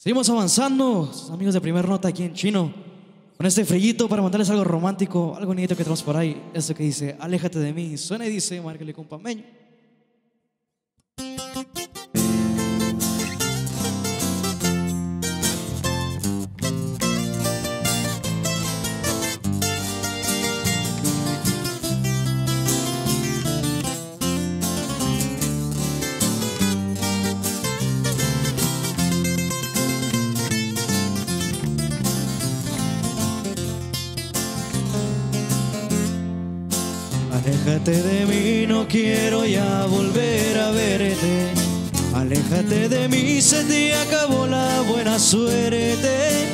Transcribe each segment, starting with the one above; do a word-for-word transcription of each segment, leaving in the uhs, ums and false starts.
Seguimos avanzando, amigos de Primer Nota aquí en Chino, con este frillito para mandarles algo romántico, algo bonito que tenemos por ahí. Esto que dice, aléjate de mí, suena y dice, márcale compa Meño. Aléjate de mí, no quiero ya volver a verte. Aléjate de mí, se te acabó la buena suerte.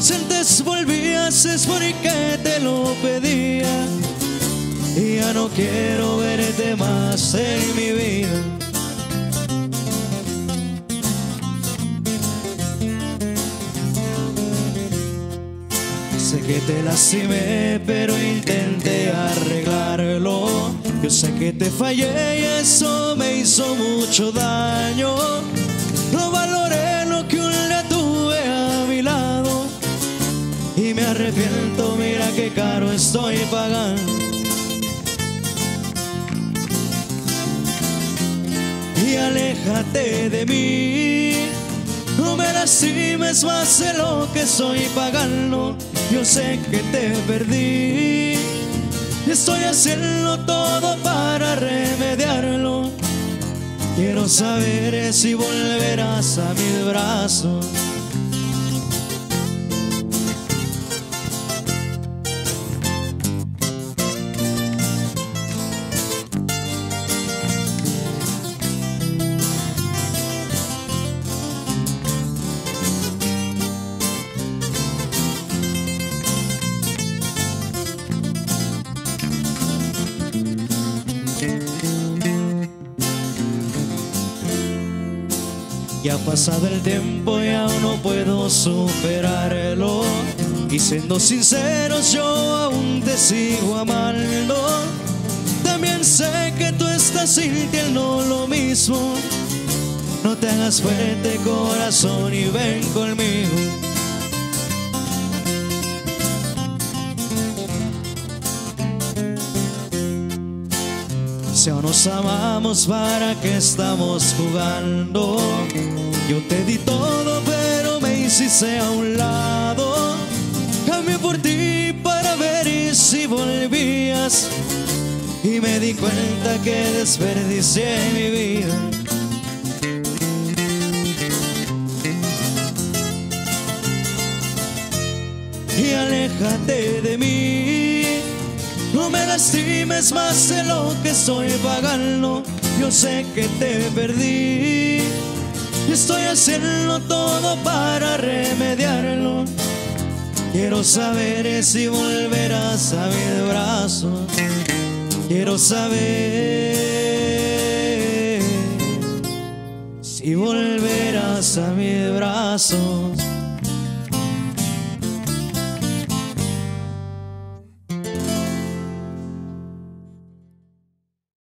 Si antes volvías es porque te lo pedía. Y ya no quiero verte más en mi vida. Sé que te lastimé, pero intenté arreglarlo. Yo sé que te fallé y eso me hizo mucho daño. No valoré lo que un día tuve a mi lado. Y me arrepiento, mira qué caro estoy pagando. Y aléjate de mí, no me lastimes más de lo que estoy pagando. Yo sé que te perdí, estoy haciendo todo para remediarlo. Quiero saber si volverás a mis brazos. Ya ha pasado el tiempo y aún no puedo superarlo. Y siendo sinceros yo aún te sigo amando. También sé que tú estás sintiendo lo mismo. No te hagas fuerte, corazón, y ven conmigo. Si aún nos amamos, ¿para qué estamos jugando? Yo te di todo, pero me hiciste a un lado. Cambié por ti para ver si volvías. Y me di cuenta que desperdicié mi vida. Y aléjate de mí, no me lastimes más de lo que estoy pagando. Yo sé que te perdí, estoy haciendo todo para remediarlo. Quiero saber si volverás a mi brazo. Quiero saber si volverás a mis brazos.